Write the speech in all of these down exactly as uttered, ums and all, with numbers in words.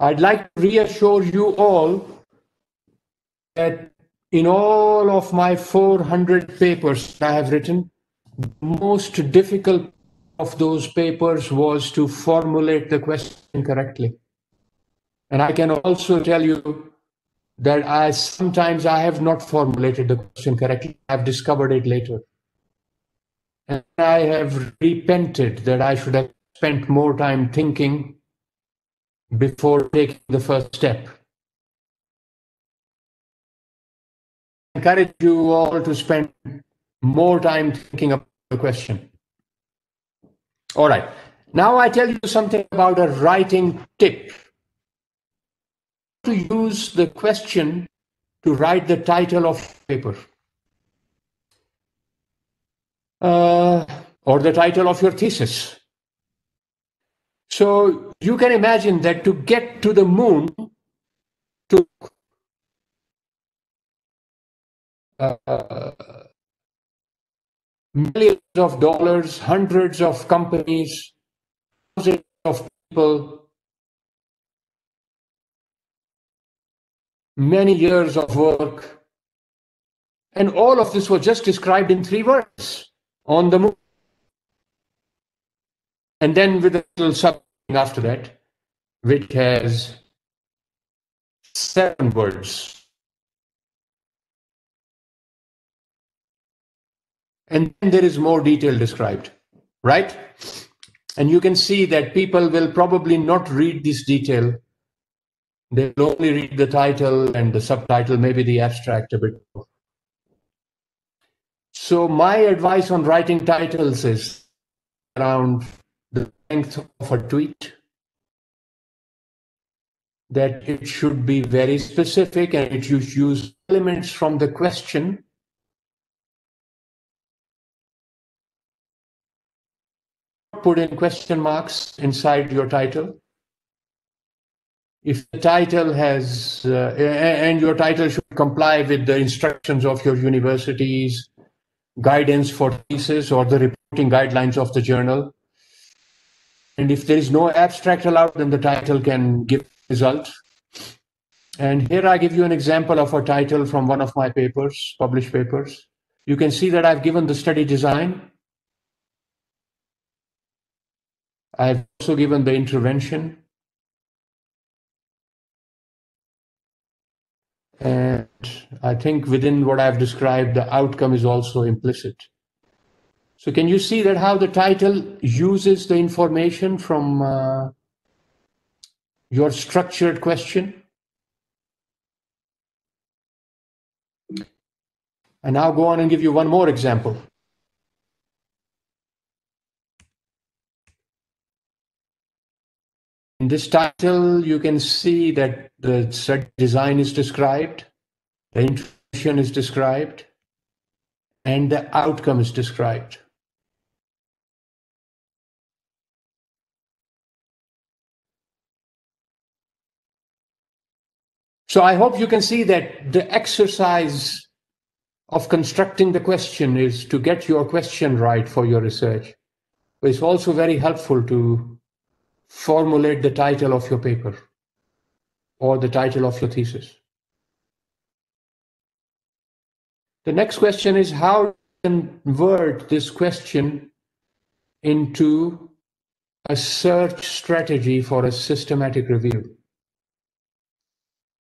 I'd like to reassure you all that in all of my four hundred papers I have written, the most difficult of those papers was to formulate the question correctly. And I can also tell you that I sometimes I have not formulated the question correctly. I've discovered it later. And I have repented that I should have spent more time thinking before taking the first step. I encourage you all to spend more time thinking about the question. All right. Now I tell you something about a writing tip. To use the question to write the title of paper. Uh, or the title of your thesis. So you can imagine that to get to the moon took uh, millions of dollars, hundreds of companies, thousands of people, many years of work. And all of this was just described in three words. On the moon. And then with a little subheading after that, which has seven words. And then there is more detail described, right? And you can see that people will probably not read this detail. They will only read the title and the subtitle, maybe the abstract a bit more. So my advice on writing titles is around the length of a tweet, that it should be very specific and it should use elements from the question . Put in question marks inside your title. If the title has uh, and your title should comply with the instructions of your universities, guidance for thesis or the reporting guidelines of the journal. And if there is no abstract allowed, then the title can give result. And here I give you an example of a title from one of my papers, published papers. You can see that I've given the study design. I've also given the intervention. And I think within what I've described, the outcome is also implicit. So can you see that how the title uses the information from uh, your structured question? And I'll go on and give you one more example. In this title, you can see that the set design is described, the intervention is described, and the outcome is described. So I hope you can see that the exercise of constructing the question is to get your question right for your research. It's also very helpful to formulate the title of your paper or the title of your thesis. The next question is how to convert this question into a search strategy for a systematic review.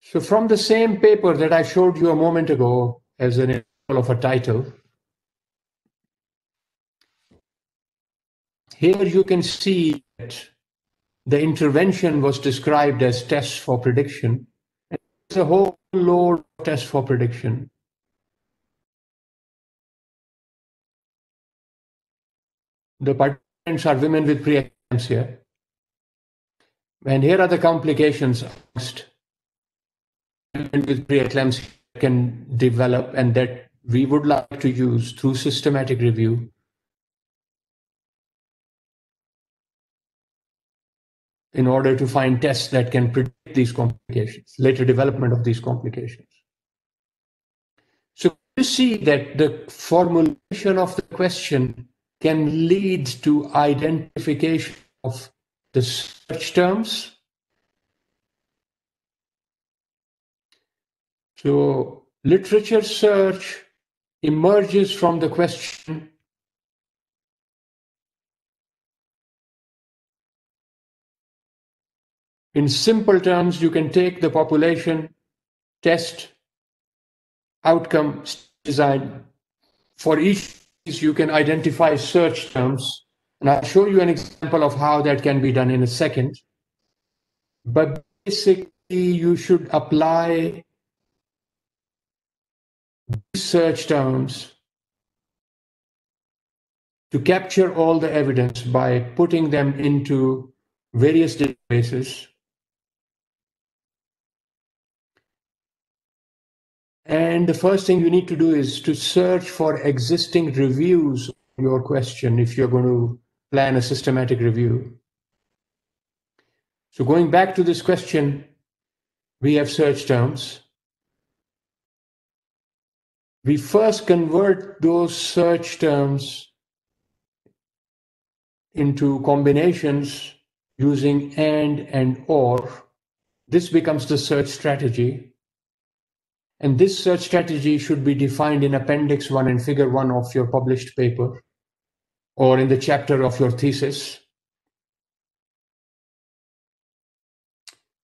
So from the same paper that I showed you a moment ago as an example of a title, here you can see that the intervention was described as tests for prediction. It's a whole load of tests for prediction. The participants are women with preeclampsia. And here are the complications amongst women with preeclampsia can develop and that we would like to use through systematic review. In order to find tests that can predict these complications, later development of these complications. So you see that the formulation of the question can lead to identification of the search terms So literature search emerges from the question, in simple terms, you can take the population, test, outcome, design. For each, you can identify search terms. And I'll show you an example of how that can be done in a second. But basically, you should apply search terms to capture all the evidence by putting them into various databases. And the first thing you need to do is to search for existing reviews on your question if you're going to plan a systematic review. So going back to this question, we have search terms. We first convert those search terms into combinations using and and or. This becomes the search strategy. And this search strategy should be defined in Appendix one and Figure one of your published paper, or in the chapter of your thesis.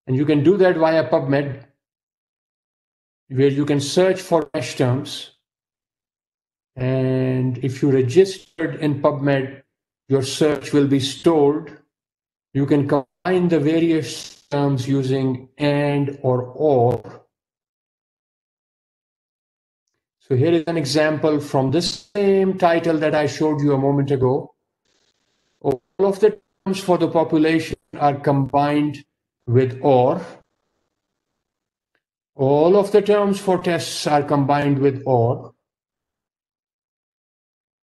And you can do that via PubMed, where you can search for mesh terms. And if you registered in PubMed, your search will be stored. You can combine the various terms using and or or. So here is an example from this same title that I showed you a moment ago. All of the terms for the population are combined with or. All of the terms for tests are combined with or.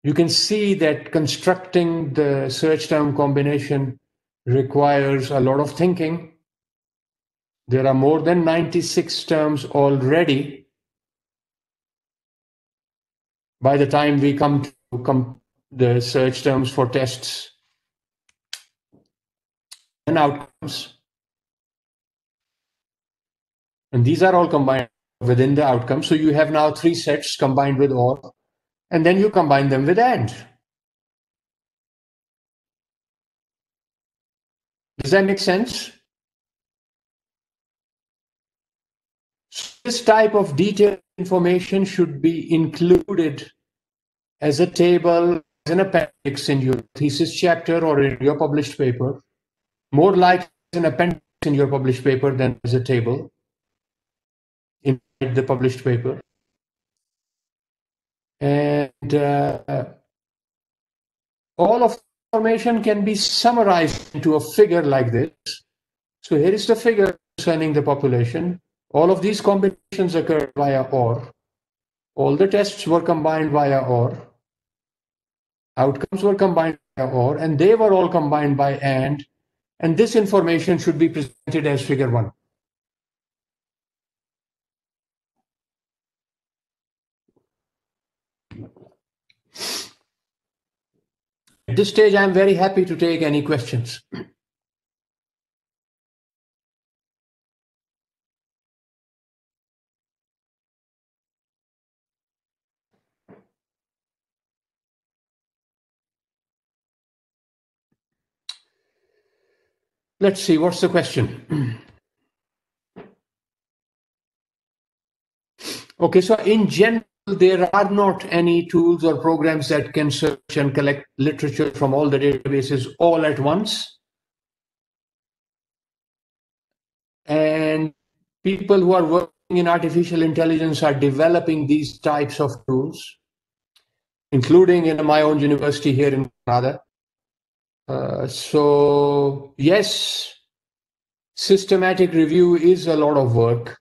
You can see that constructing the search term combination requires a lot of thinking. There are more than ninety-six terms already. By the time we come to come the search terms for tests and outcomes. And these are all combined within the outcome. So you have now three sets combined with or, and then you combine them with and. Does that make sense? This type of detailed information should be included as a table, as an appendix in your thesis chapter or in your published paper. More like an appendix in your published paper than as a table inside the published paper. And uh, all of the information can be summarized into a figure like this. So here is the figure concerning the population. All of these combinations occurred via or. All the tests were combined via or. Outcomes were combined via or, and they were all combined by and. And this information should be presented as Figure one. At this stage, I'm very happy to take any questions. Let's see, what's the question? Okay, so in general, there are not any tools or programs that can search and collect literature from all the databases all at once. And people who are working in artificial intelligence are developing these types of tools, including in my own university here in Granada. Uh, so, yes, systematic review is a lot of work.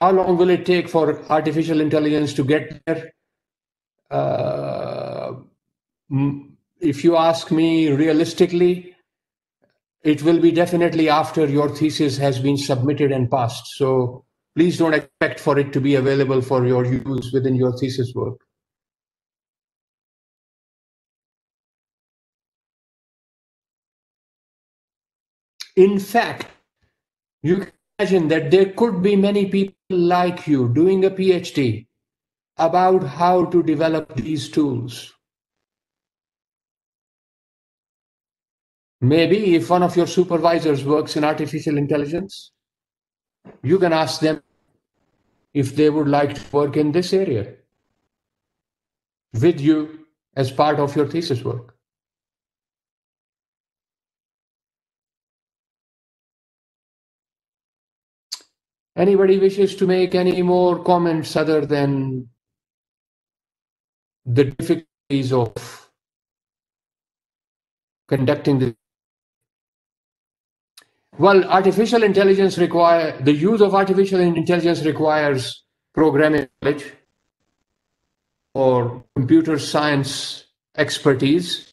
How long will it take for artificial intelligence to get there? Uh, if you ask me realistically, it will be definitely after your thesis has been submitted and passed. So please don't expect for it to be available for your use within your thesis work. In fact, you can imagine that there could be many people like you doing a PhD about how to develop these tools. Maybe if one of your supervisors works in artificial intelligence, you can ask them if they would like to work in this area with you as part of your thesis work. Anybody wishes to make any more comments other than the difficulties of conducting this? Well, artificial intelligence require, the use of artificial intelligence requires programming knowledge or computer science expertise,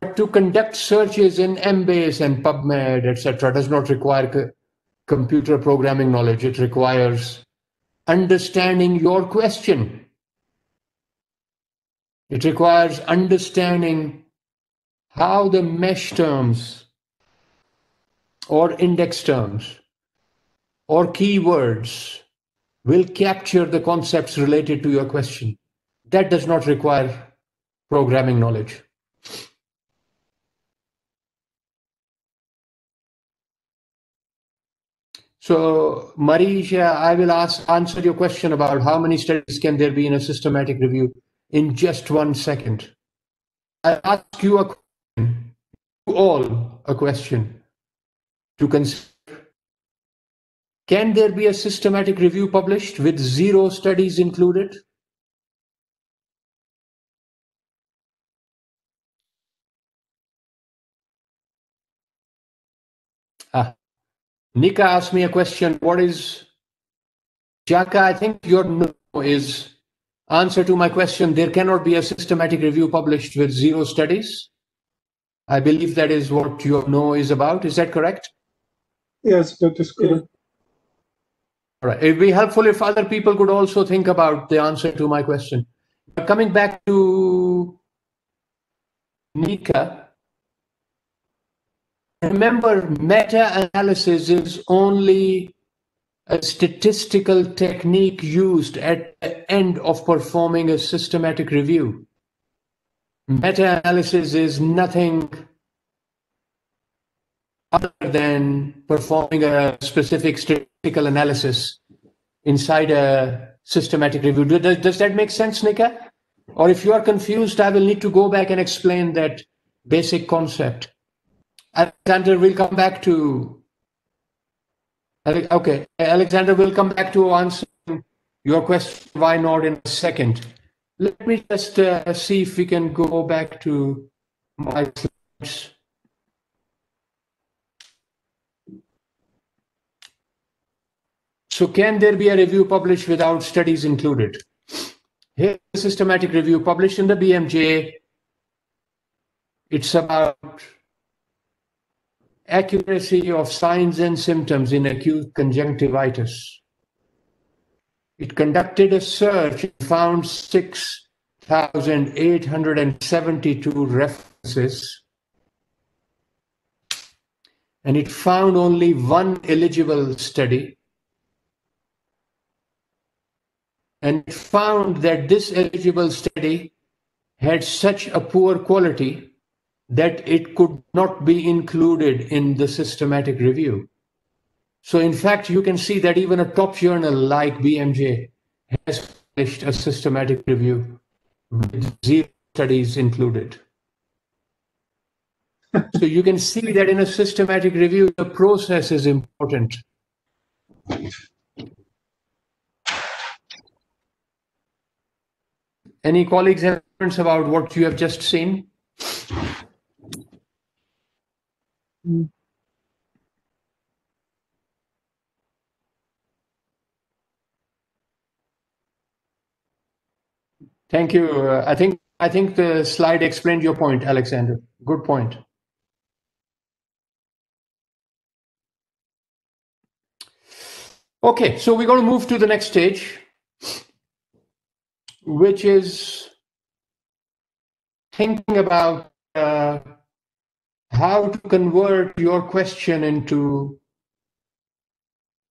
but to conduct searches in Embase and PubMed, et cetera, does not require co computer programming knowledge. It requires understanding your question. It requires understanding how the mesh terms or index terms or keywords will capture the concepts related to your question. That does not require programming knowledge. So, Marisha, I will ask, answer your question about how many studies can there be in a systematic review in just one second. I ask you a question, you all a question to consider. Can there be a systematic review published with zero studies included? Nika asked me a question, what is, Jaka, I think your no is answer to my question, there cannot be a systematic review published with zero studies. I believe that is what your no is about, is that correct? Yes, that is correct. All right, it would be helpful if other people could also think about the answer to my question. But coming back to Nika, remember, meta-analysis is only a statistical technique used at the end of performing a systematic review. Meta-analysis is nothing other than performing a specific statistical analysis inside a systematic review. Does, does that make sense, Nika? Or if you are confused, I will need to go back and explain that basic concept. Alexander will come back to, okay, Alexander will come back to answering your question, why not, in a second. Let me just uh, see if we can go back to my slides. So can there be a review published without studies included? Here's a systematic review published in the B M J. It's about accuracy of signs and symptoms in acute conjunctivitis. It conducted a search and found six thousand eight hundred seventy-two references, and it found only one eligible study, and it found that this eligible study had such a poor quality that it could not be included in the systematic review. So in fact, you can see that even a top journal like B M J has published a systematic review with zero studies included. So you can see that in a systematic review, the process is important. Any colleagues have comments about what you have just seen? Thank you. Uh, I think I think the slide explained your point, Alexander. Good point. Okay, so we're going to move to the next stage, which is thinking about uh, how to convert your question into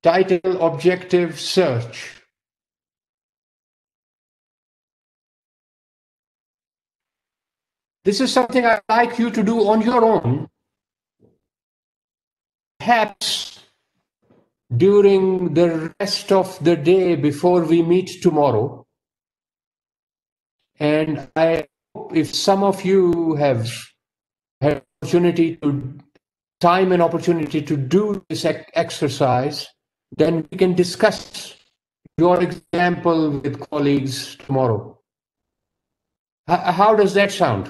title objective search. This is something I'd like you to do on your own, perhaps during the rest of the day before we meet tomorrow. And I hope if some of you have had opportunity to time and opportunity to do this exercise, then we can discuss your example with colleagues tomorrow. How does that sound?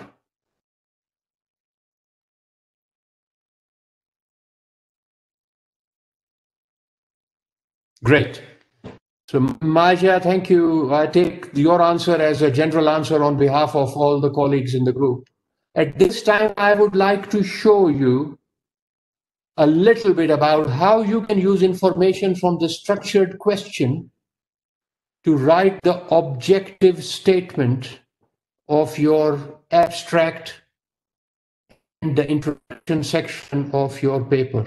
Great. So, Maja, thank you. I take your answer as a general answer on behalf of all the colleagues in the group. At this time, I would like to show you a little bit about how you can use information from the structured question to write the objective statement of your abstract and the introduction section of your paper.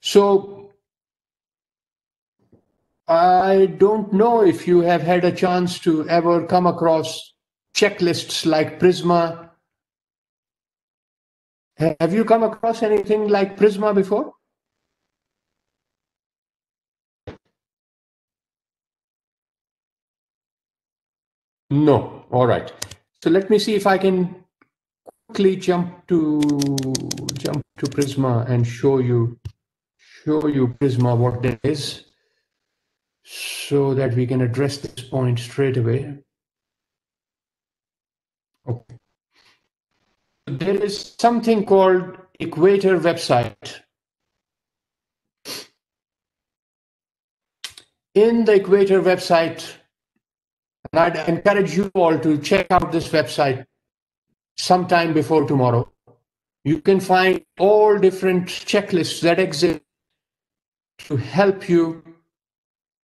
So, I don't know if you have had a chance to ever come across checklists like PRISMA. Have you come across anything like PRISMA before? No. All right. So let me see if I can quickly jump to jump to PRISMA and show you. Show you PRISMA what that is, so that we can address this point straight away. Okay. There is something called EQUATOR website. In the EQUATOR website, and I'd encourage you all to check out this website sometime before tomorrow, you can find all different checklists that exist to help you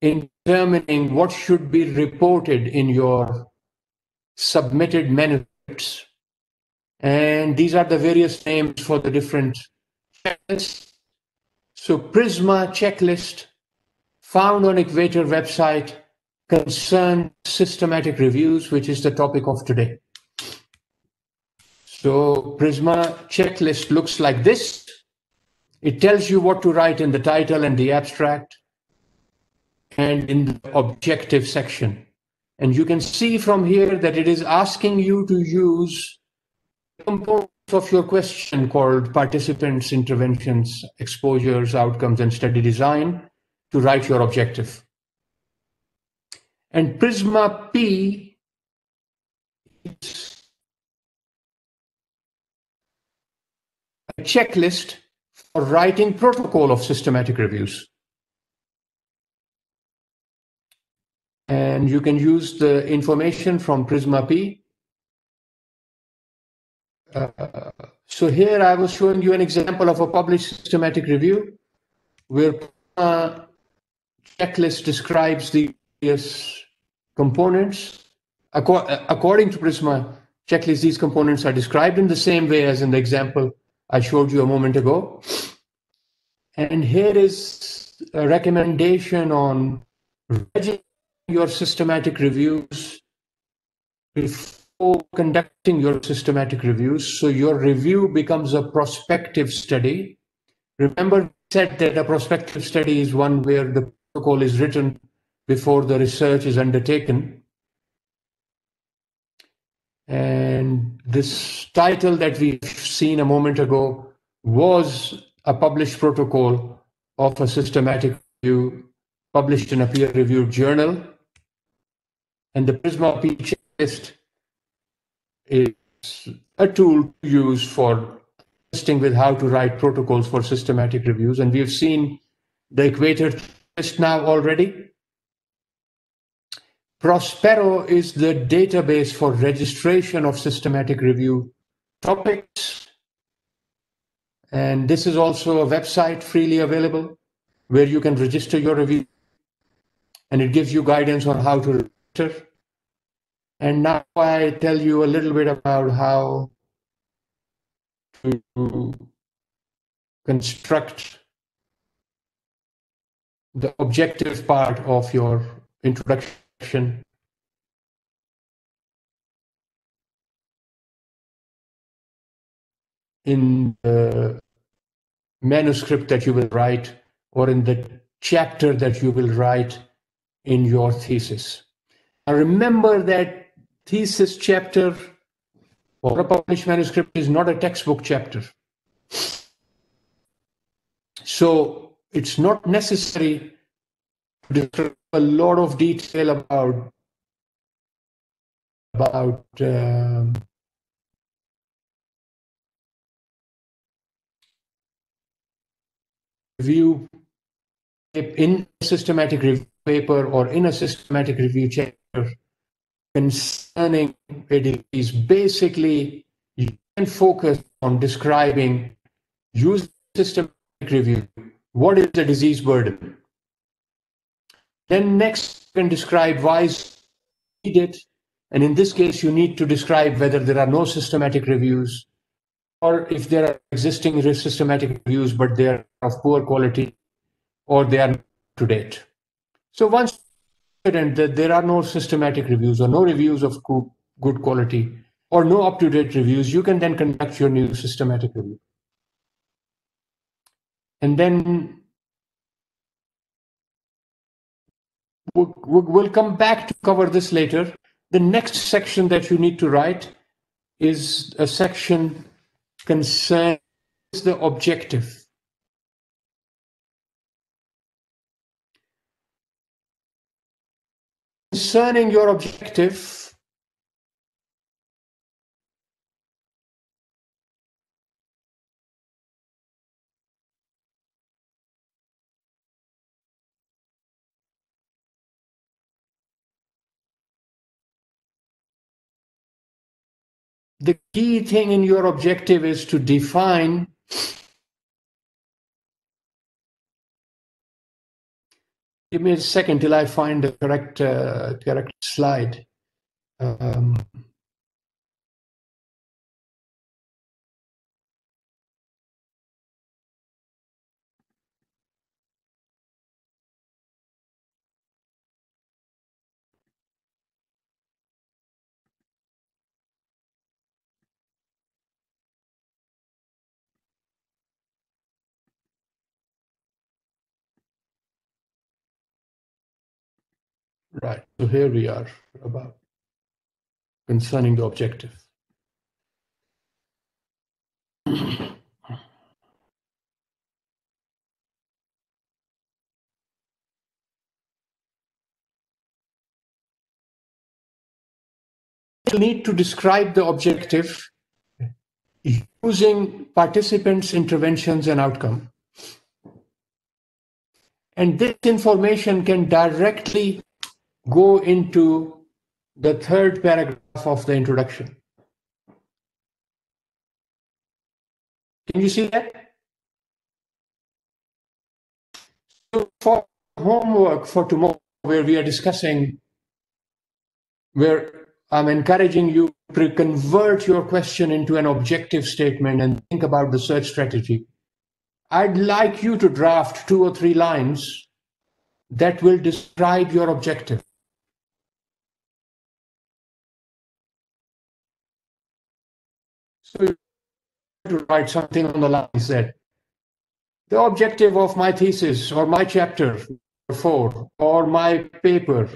in determining what should be reported in your submitted manuscripts. And these are the various names for the different checklists. So PRISMA checklist, found on EQUATOR website, concerns systematic reviews, which is the topic of today. So PRISMA checklist looks like this. It tells you what to write in the title and the abstract and in the objective section. And you can see from here that it is asking you to use components of your question called participants, interventions, exposures, outcomes, and study design to write your objective. And PRISMA-P is a checklist for writing protocol of systematic reviews. And you can use the information from PRISMA-P. Uh, so here I was showing you an example of a published systematic review where PRISMA checklist describes the various components. Acor according to PRISMA checklist, these components are described in the same way as in the example I showed you a moment ago. And here is a recommendation on registering your systematic reviews before conducting your systematic reviews. So your review becomes a prospective study. Remember, we said that a prospective study is one where the protocol is written before the research is undertaken. And this title that we've seen a moment ago was a published protocol of a systematic review published in a peer-reviewed journal. And the PRISMA-P checklist is a tool to use for testing with how to write protocols for systematic reviews. And we've seen the EQUATOR checklist now already. PROSPERO is the database for registration of systematic review topics. And this is also a website freely available where you can register your review. And it gives you guidance on how to register. And now I tell you a little bit about how to construct the objective part of your introduction. In the manuscript that you will write, or in the chapter that you will write in your thesis. Now remember that thesis chapter or a published manuscript is not a textbook chapter. So it's not necessary to describe a lot of detail about, about um, review in a systematic review paper or in a systematic review chapter concerning a disease. Basically, you can focus on describing, use systematic review, what is the disease burden. Then next, you can describe why you need it. And in this case, you need to describe whether there are no systematic reviews, or if there are existing systematic reviews, but they are of poor quality, or they are not to date. So once evident that there are no systematic reviews, or no reviews of good quality, or no up-to-date reviews, you can then conduct your new systematic review. And then we'll, we'll come back to cover this later. The next section that you need to write is a section concern is the objective. Concerning your objective, the key thing in your objective is to define give me a second till I find the correct uh, correct slide. Um, Right, so here we are about concerning the objective. You need to describe the objective using participants' interventions and outcome. And this information can directly go into the third paragraph of the introduction. Can you see that? So for homework for tomorrow, where we are discussing, where I'm encouraging you to convert your question into an objective statement and think about the search strategy, I'd like you to draft two or three lines that will describe your objective. So you have to write something on the lines that the objective of my thesis or my chapter four or my paper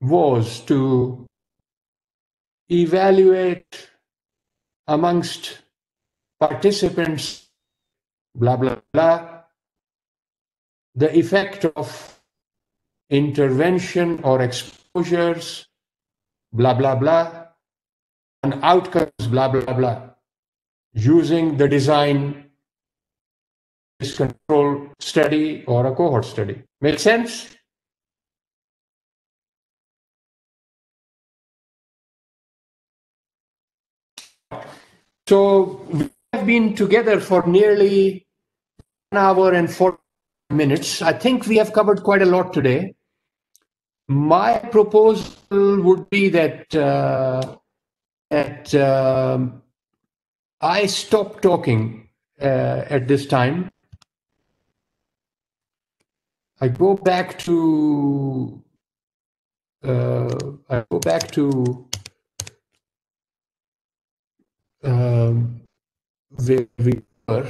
was to evaluate amongst participants, blah, blah, blah, the effect of intervention or exposures, blah, blah, blah, on outcomes, blah, blah, blah, using the design risk control study or a cohort study. Make sense? So we have been together for nearly an hour and four minutes. I think we have covered quite a lot today. My proposal would be that, uh, that um, I stopped talking uh, at this time. I go back to uh, I go back to um, where we were.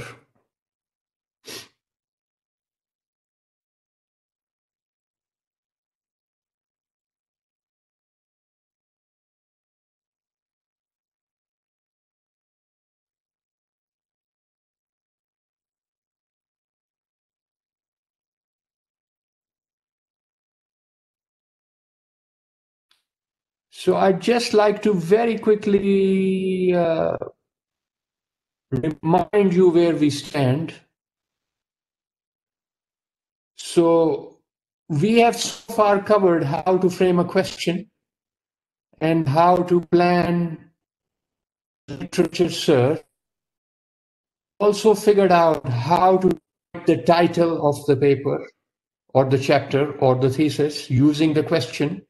So I'd just like to very quickly uh, remind you where we stand. So we have so far covered how to frame a question and how to plan literature search. Also figured out how to write the title of the paper or the chapter or the thesis using the question.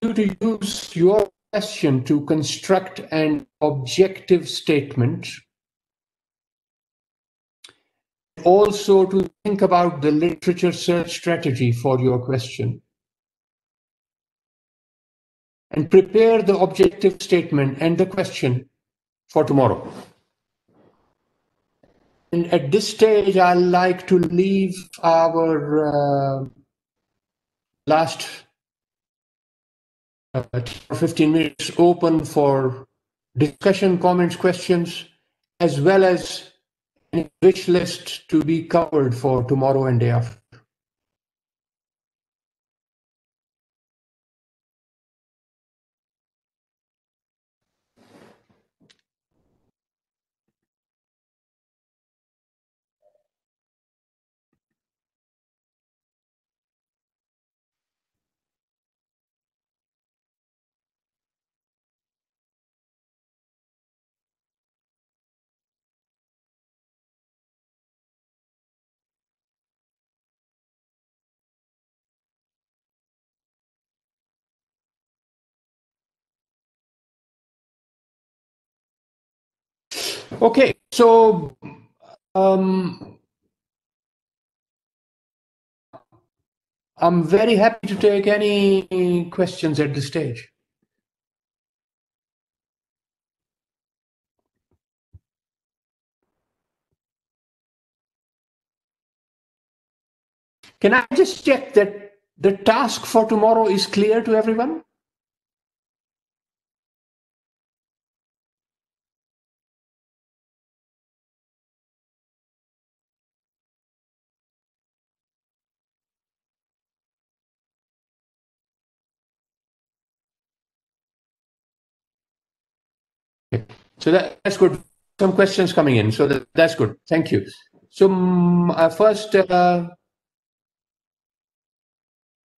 You to use your question to construct an objective statement. Also to think about the literature search strategy for your question. And prepare the objective statement and the question for tomorrow. And at this stage, I like to leave our uh, last fifteen minutes open for discussion, comments, questions, as well as a wish list to be covered for tomorrow and day after. Okay, so um, I'm very happy to take any questions at this stage. Can I just check that the task for tomorrow is clear to everyone? So that, that's good. Some questions coming in. So that, that's good. Thank you. So um, uh, first, uh,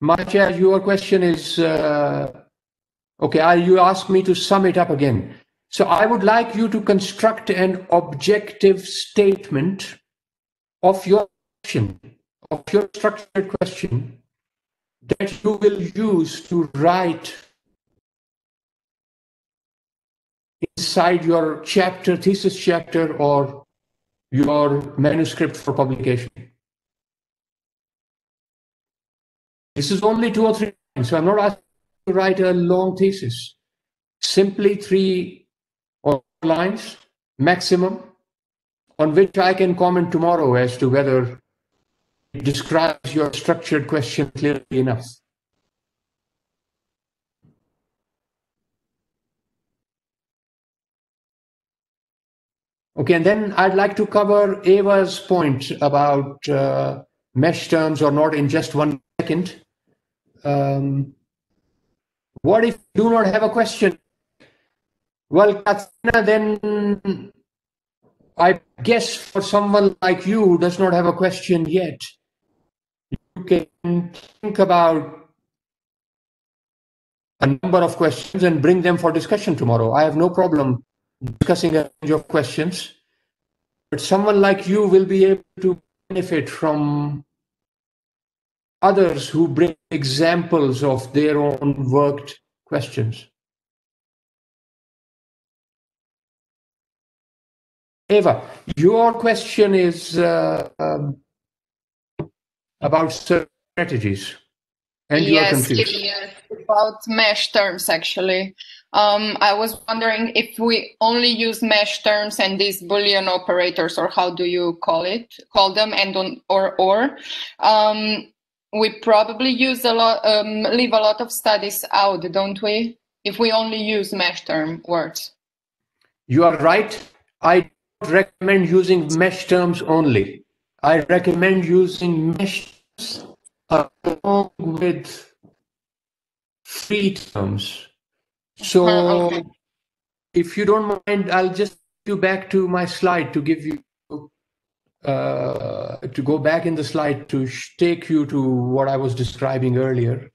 Marcia, your question is, uh, okay, I, you asked me to sum it up again. So I would like you to construct an objective statement of your question, of your structured question that you will use to write inside your chapter, thesis chapter, or your manuscript for publication. This is only two or three lines, so I'm not asking you to write a long thesis. Simply three or four lines maximum, on which I can comment tomorrow as to whether it describes your structured question clearly enough. Okay, and then I'd like to cover Eva's point about uh, mesh terms or not in just one second. Um, what if you do not have a question? Well, Katrina, then I guess for someone like you who does not have a question yet, you can think about a number of questions and bring them for discussion tomorrow. I have no problem discussing a range of questions, but someone like you will be able to benefit from others who bring examples of their own worked questions. Eva, your question is uh, um, about strategies, and yes, you're confused. Yes, about mesh terms, actually. Um, I was wondering if we only use mesh terms and these Boolean operators, or how do you call it, call them, and on, or or. Um, we probably use a lot, um, leave a lot of studies out, don't we? If we only use mesh term words. You are right. I don't recommend using mesh terms only. I recommend using mesh terms along with free terms. So uh, okay. If you don't mind, I'll just go back to my slide to give you, uh, to go back in the slide to take you to what I was describing earlier.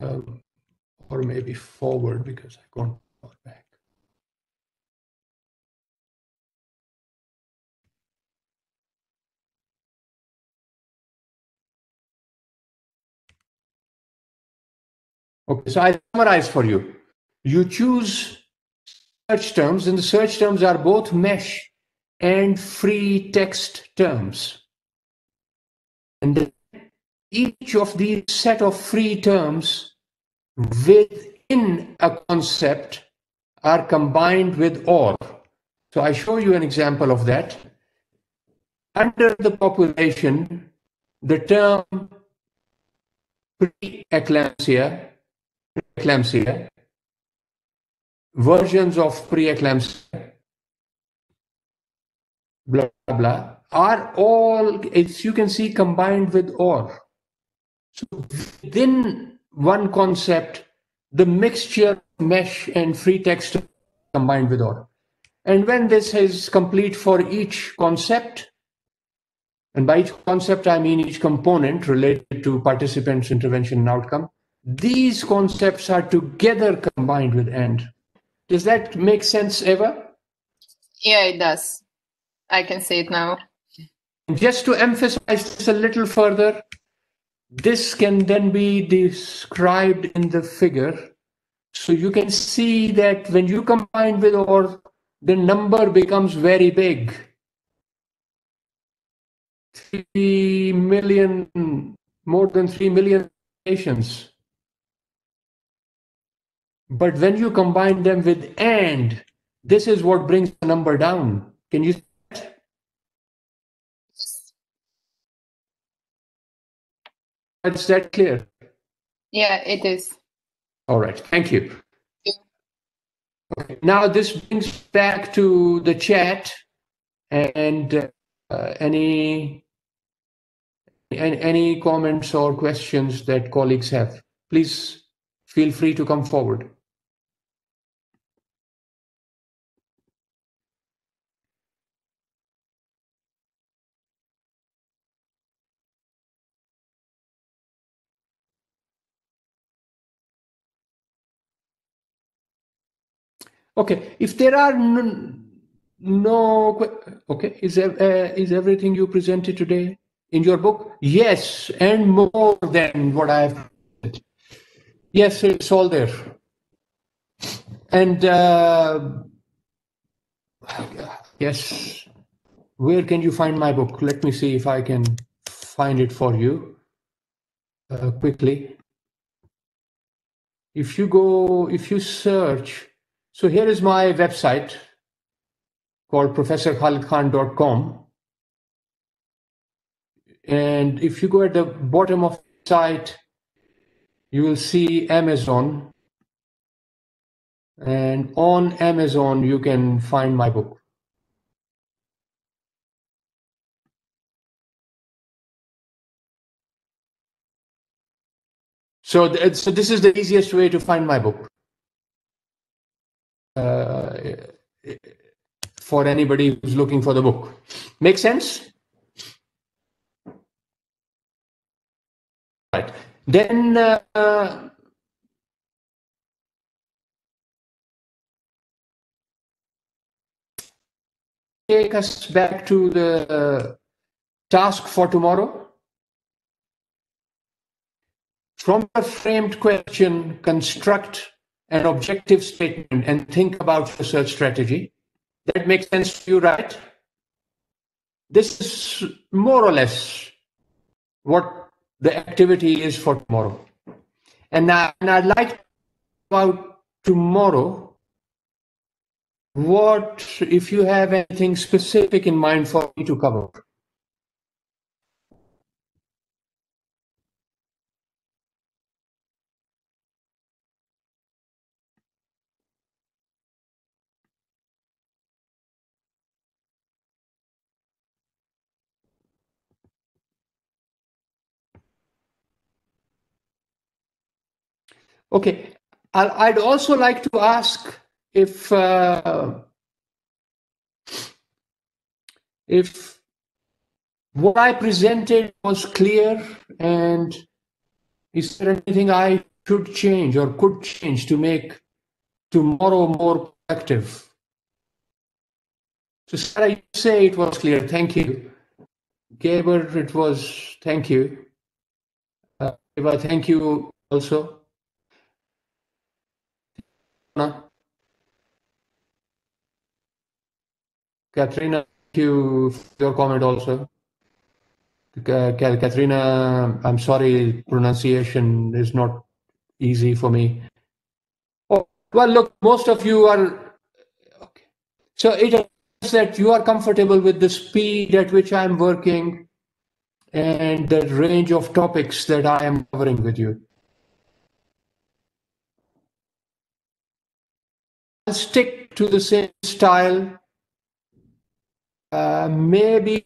Um, or maybe forward, because I can't go back. Okay, so I summarize for you. You choose search terms, and the search terms are both mesh and free text terms. And then each of these set of free terms within a concept are combined with or. So I show you an example of that. Under the population, the term preeclampsia, preeclampsia, versions of preeclampsia, blah, blah, blah, are all, as you can see, combined with or. So within one concept, the mixture of mesh and free text combined with or. And when this is complete for each concept, and by each concept I mean each component related to participants, intervention, and outcome, these concepts are together combined with and. Does that make sense, Eva? Yeah, it does. I can see it now. Just to emphasize this a little further, this can then be described in the figure. So you can see that when you combine with or, the number becomes very big. Three million, more than three million patients. But when you combine them with and, this is what brings the number down. Can you see that? Is that clear? Yeah, it is. All right, thank you. Yeah. Okay. Now this brings back to the chat, and uh, any, any any comments or questions that colleagues have, please feel free to come forward. Okay, if there are no, no okay, is, uh, is everything you presented today in your book? Yes, and more than what I have presented. Yes, it's all there. And uh, yes, where can you find my book? Let me see if I can find it for you uh, quickly. If you go, if you search, so here is my website called professor khalid khan dot com. And if you go at the bottom of the site, you will see Amazon. And on Amazon, you can find my book. So, th so this is the easiest way to find my book. Uh, for anybody who's looking for the book. Make sense? Right. Then uh, take us back to the uh, task for tomorrow. From a framed question, construct an objective statement and think about research strategy. That makes sense to you, right? This is more or less what the activity is for tomorrow. And, I, and I'd like to talk about tomorrow. What, if you have anything specific in mind for me to cover? Okay, I'll, I'd also like to ask if uh, if what I presented was clear, and is there anything I should change or could change to make tomorrow more productive? So Sarah, you say it was clear. Thank you. Gaber, it was, thank you. Uh, Eva, thank you also. Katrina, thank you for your comment also. Katrina, I'm sorry, pronunciation is not easy for me. Oh, well, look, most of you are, okay. So it appears that you are comfortable with the speed at which I'm working and the range of topics that I am covering with you. I'll stick to the same style. Uh, maybe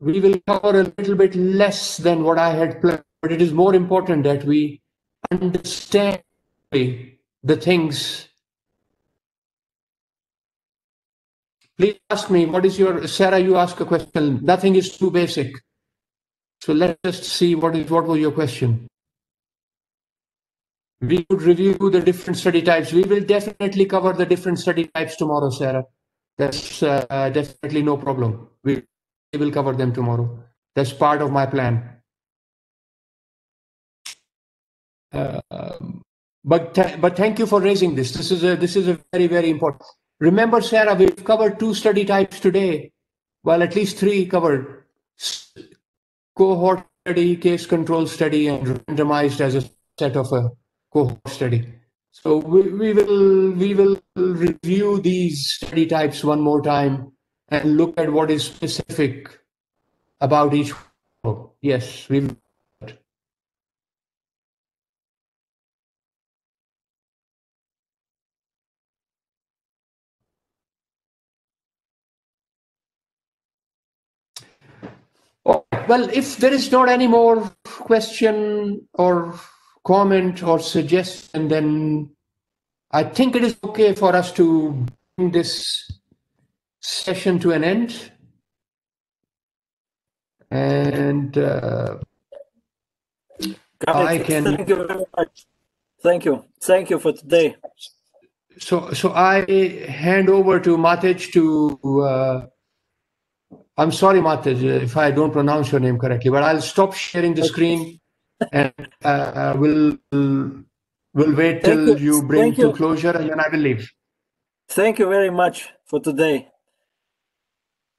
we will cover a little bit less than what I had planned, but it is more important that we understand the things. Please ask me, what is your, Sarah, you ask a question. Nothing is too basic. So let us see what is, what was your question? We could review the different study types. We will definitely cover the different study types tomorrow, Sarah. That's uh, definitely no problem. We will cover them tomorrow. That's part of my plan. Uh, but th but thank you for raising this. This is a this is a very very important. Remember, Sarah, we've covered two study types today. Well, at least three covered: cohort study, case control study, and randomized as a set of a cohort study. So we, we will we will review these study types one more time and look at what is specific about each. Oh, yes, we. Oh, well, if there is not any more question or comment or suggest, and then I think it is okay for us to bring this session to an end. And uh, I can thank you very much. Thank you, thank you for today. So, so I hand over to Matej to. Uh, I'm sorry, Matej, if I don't pronounce your name correctly, but I'll stop sharing the okay. screen. And uh, we'll, we'll wait till you. you bring to closure, and then I will leave. Thank you very much for today.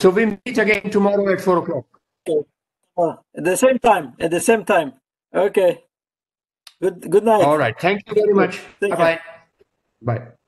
So we meet again tomorrow at four o'clock. Okay. Oh, at the same time, at the same time. Okay. Good, good night. All right. Thank you very much. Bye-bye. Bye.